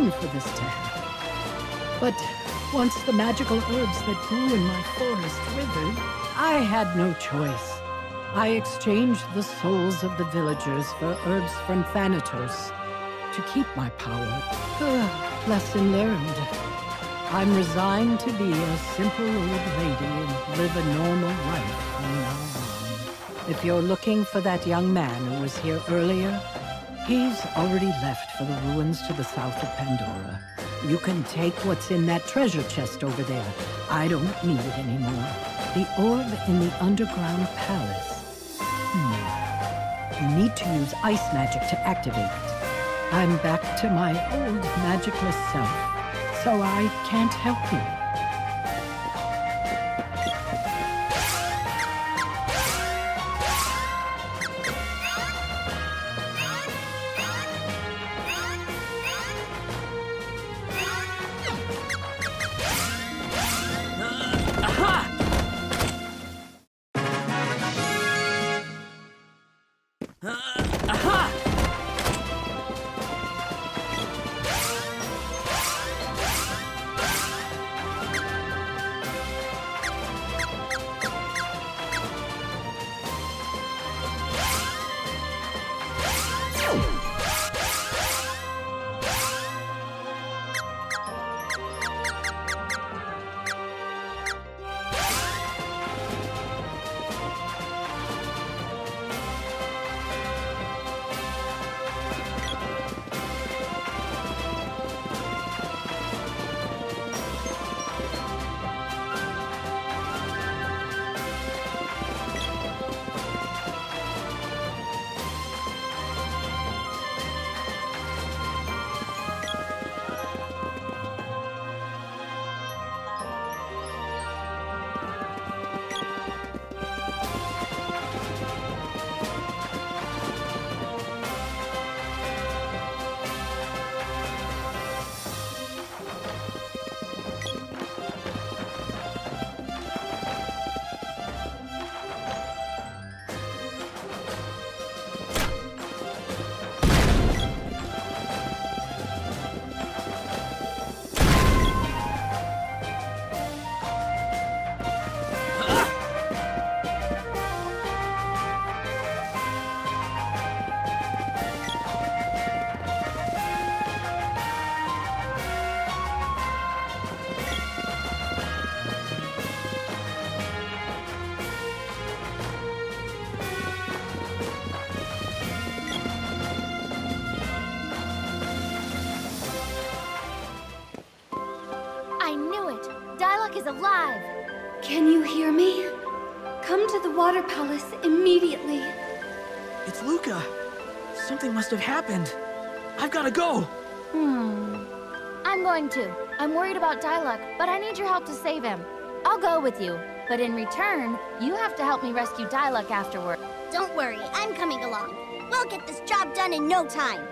time for this to happen. But once the magical herbs that grew in my forest withered, I had no choice. I exchanged the souls of the villagers for herbs from Thanatos to keep my power. Lesson learned. I'm resigned to be a simple old lady and live a normal life from now on. If you're looking for that young man who was here earlier, he's already left for the ruins to the south of Pandora. You can take what's in that treasure chest over there. I don't need it anymore. The orb in the underground palace. You need to use ice magic to activate it. I'm back to my old magicless self, so I can't help you. Alive! Can you hear me? Come to the Water Palace immediately. It's Luca. Something must have happened. I've got to go. I'm going too. I'm worried about Dyluck, but I need your help to save him. I'll go with you, but in return, you have to help me rescue Dyluck afterward. Don't worry, I'm coming along. We'll get this job done in no time.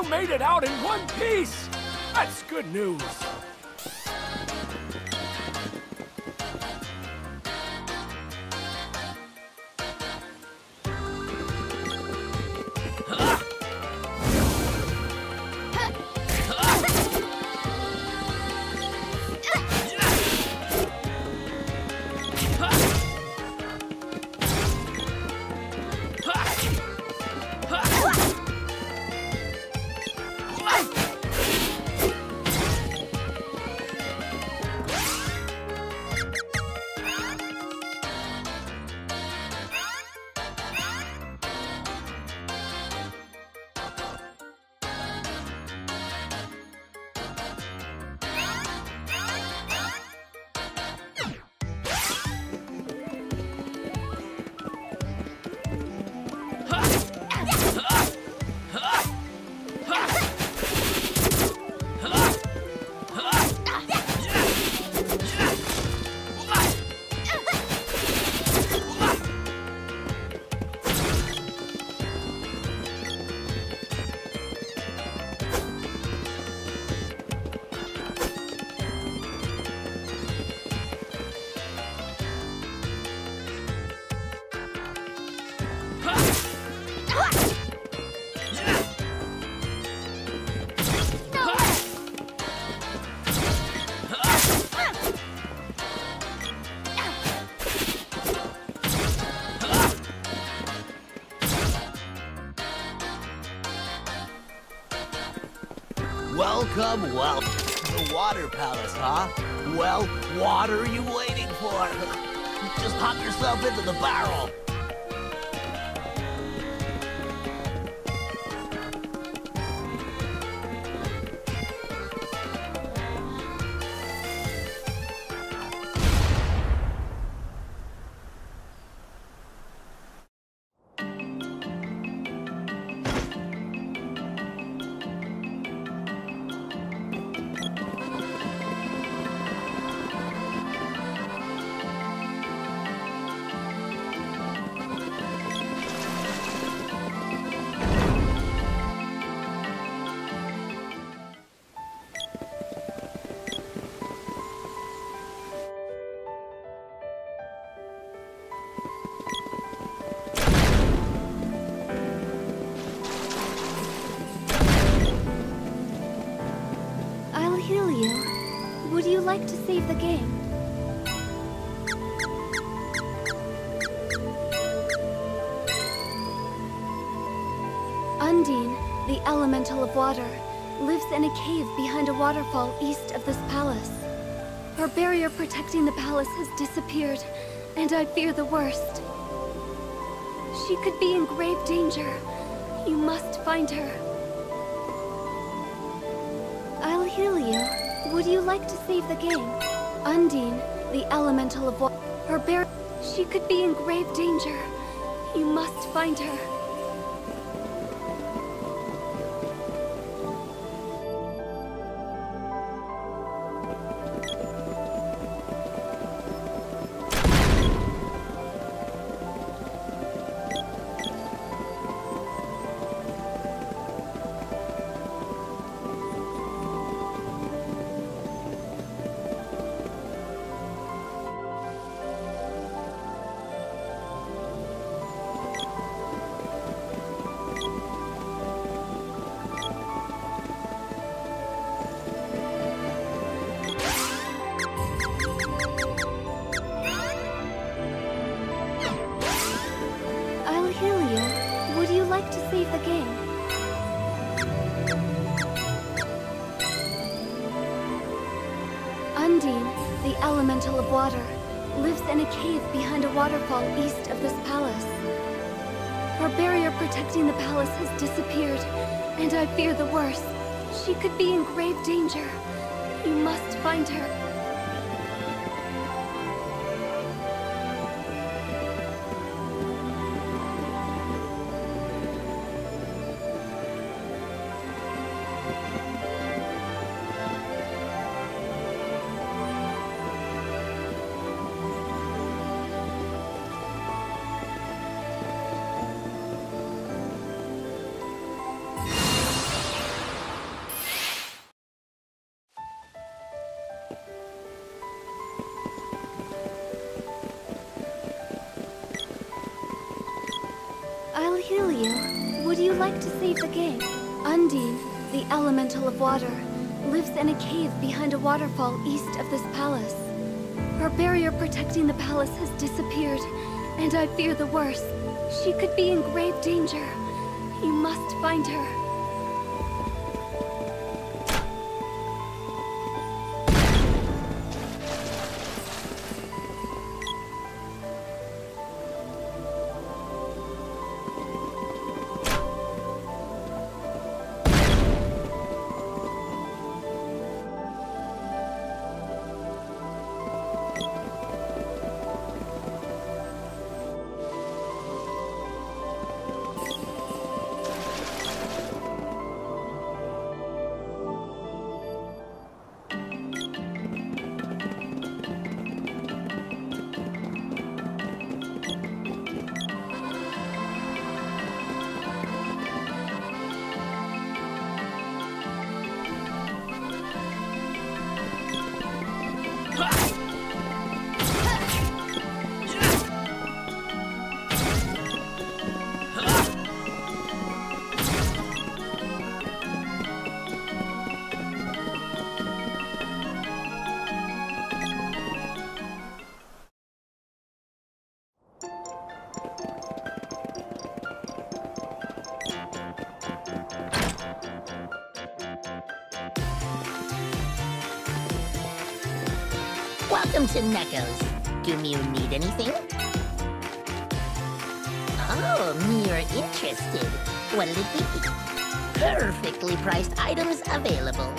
You made it out in one piece! That's good news! Welcome, the Water Palace, huh? Well, what are you waiting for? Just pop yourself into the barrel. Like to save the game. Undine, the elemental of water, lives in a cave behind a waterfall east of this palace. Her barrier protecting the palace has disappeared, and I fear the worst. She could be in grave danger. You must find her. I'll heal you. Would you like to save the game? Undine, the elemental of water, she could be in grave danger. You must find her. East of this palace. Her barrier protecting the palace has disappeared, and I fear the worst. She could be in grave danger. You must find her. to save the game. Undine, the elemental of water, lives in a cave behind a waterfall east of this palace. Her barrier protecting the palace has disappeared, and I fear the worst. She could be in grave danger. You must find her. Welcome to Neko's. Do Mew need anything? Oh, Mew're interested. What'll it be? Perfectly priced items available.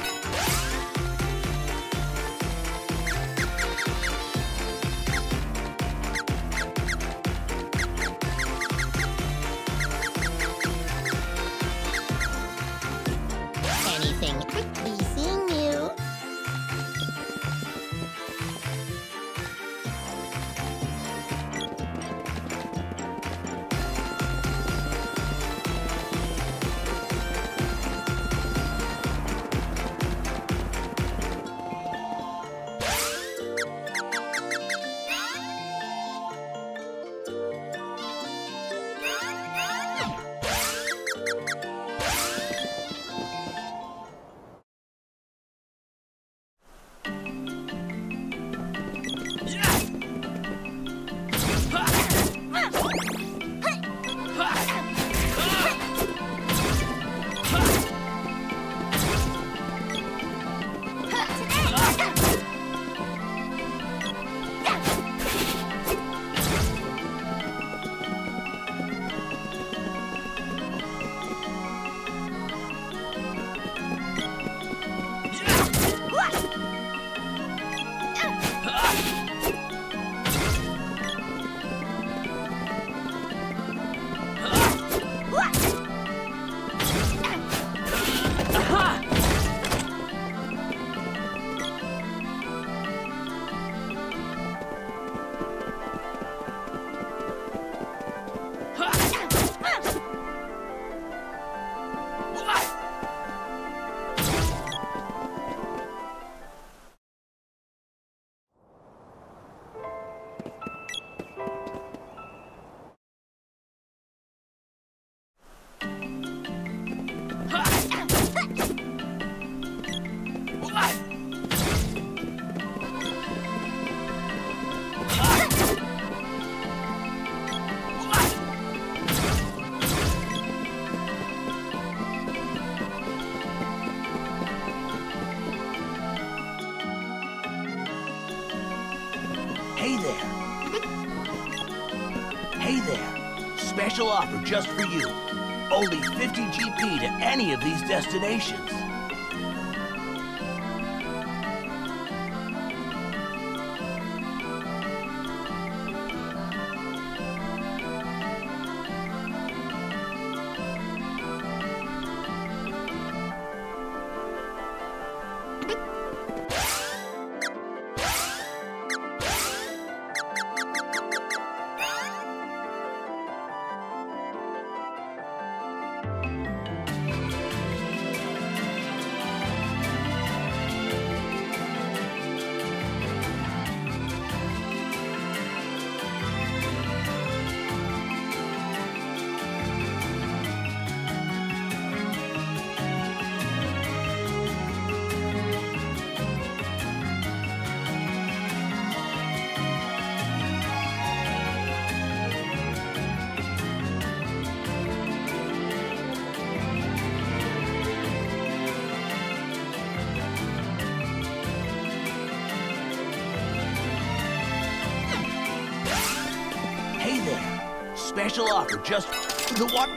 Special offer just for you. Only 50 GP to any of these destinations. special offer just for the water.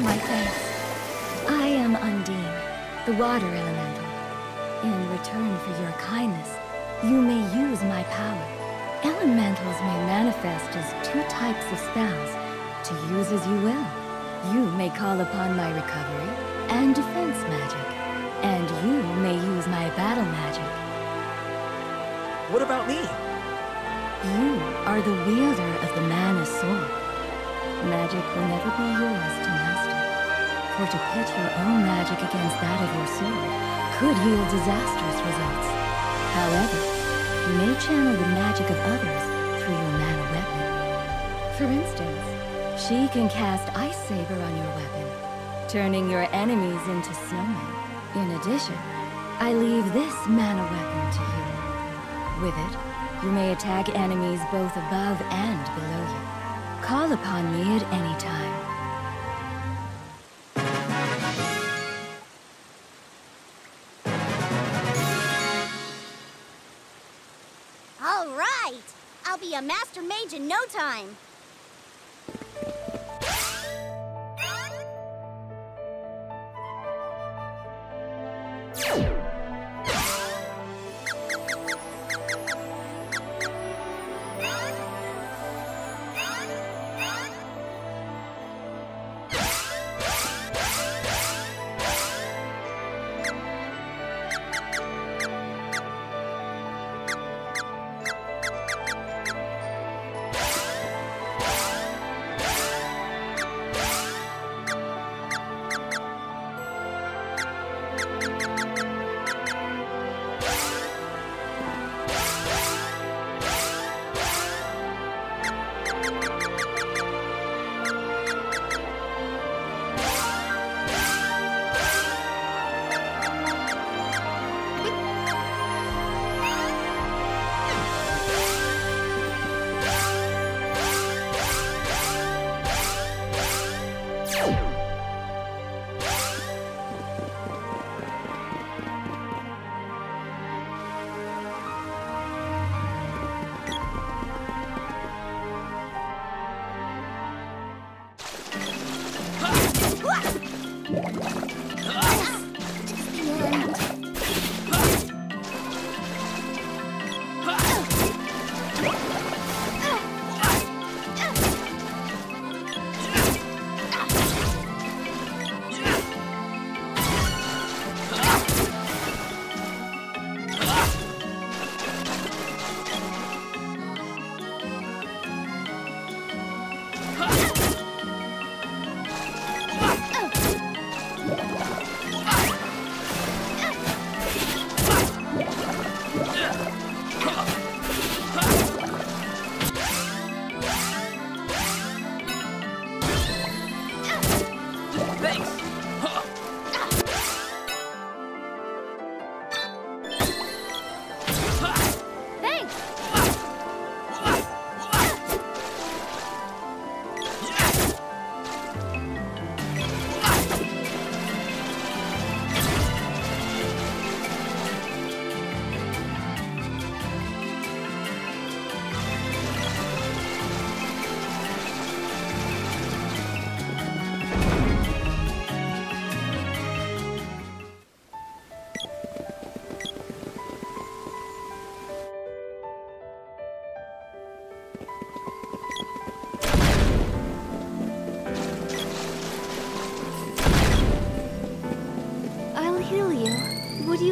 My thanks. I am Undine, the water elemental. In return for your kindness, you may use my power. Elementals may manifest as two types of spells, to use as you will. You may call upon my recovery and defense magic, and you may use my battle magic. What about me? You are the wielder of the Mana Sword. Magic will never be yours to master. Or to pit your own magic against that of your sword could yield disastrous results. However, you may channel the magic of others through your mana weapon. For instance, she can cast Ice Saber on your weapon, turning your enemies into snowmen. In addition, I leave this mana weapon to you. With it, you may attack enemies both above and below you. Call upon me at any time. A master mage in no time.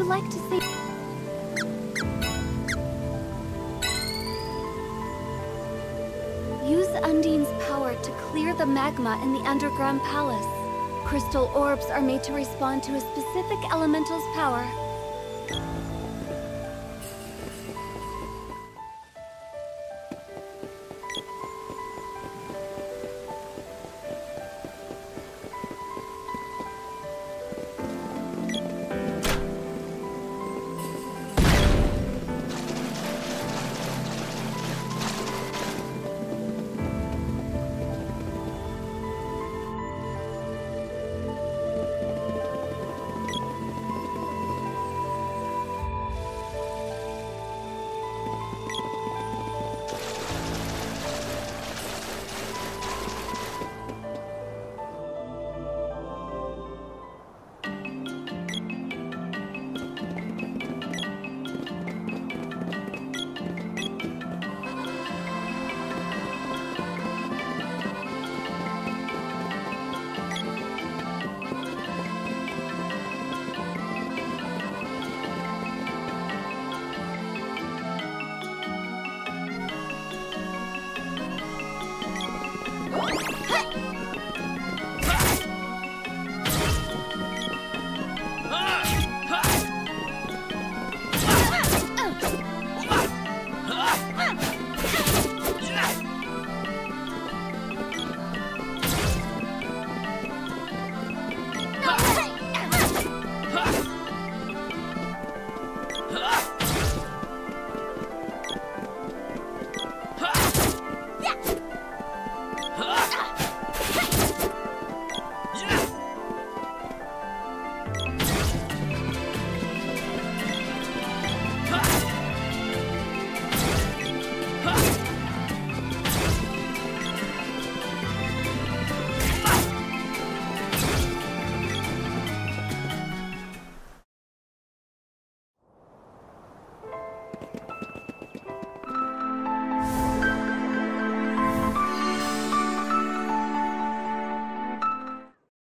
like to see... Use Undine's power to clear the magma in the underground palace. Crystal orbs are made to respond to a specific elemental's power.